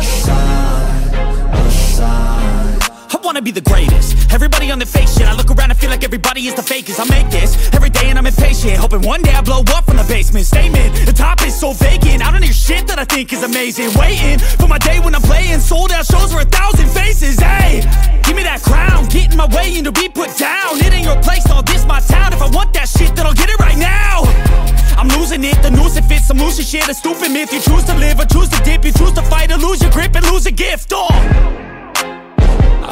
sign, a sign. I wanna be the greatest. Everybody on the fake shit. I look around and feel like everybody is the fakest. I make this every day and I'm impatient, hoping one day I blow up from the basement. Statement, the top is so vacant. I don't hear shit that I think is amazing. Waiting for my day when I'm playing sold out shows for 1,000 faces. Hey, give me that crown, get in my way and to be put down. It ain't your place, all this my town. If I want that shit, then I'll get it right now. I'm losing it, the noose it fits. I'm losing shit, a stupid myth. You choose to live or choose to dip. You choose to fight or lose your grip and lose a gift. Oh,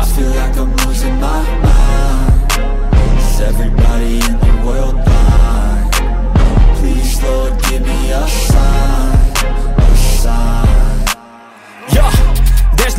I feel like I'm losing my mind. Is everybody in the world blind? Please, Lord, give me a sign, a sign. Yeah. There's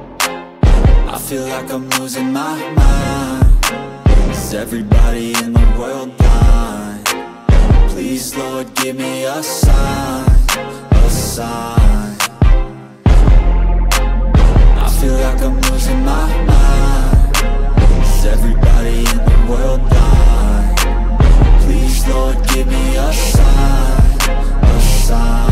I feel like I'm losing my mind. Is everybody in the world blind? Please, Lord, give me a sign, a sign. I feel like I'm losing my mind. Is everybody in the world blind? Please, Lord, give me a sign, a sign.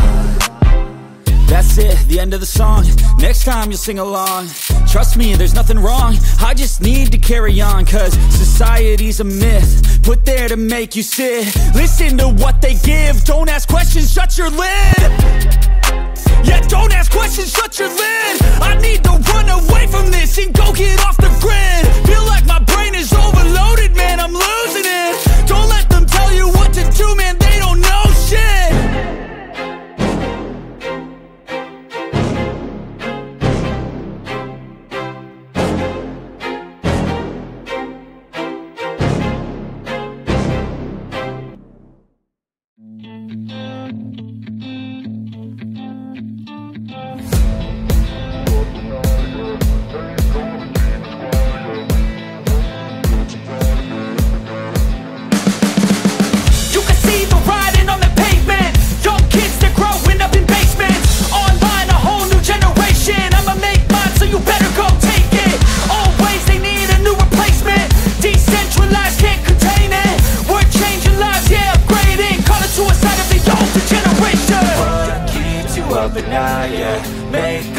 That's it, the end of the song. Next time you'll sing along. Trust me, there's nothing wrong. I just need to carry on, cause society's a myth put there to make you sit. Listen to what they give. Don't ask questions, shut your lid. Yeah, don't ask questions, shut your lid. I need to run away from this and go get off the grid. Feel like my brain is overloaded, man, I'm losing it. Don't let them tell you what to do, man, they don't know shit. Make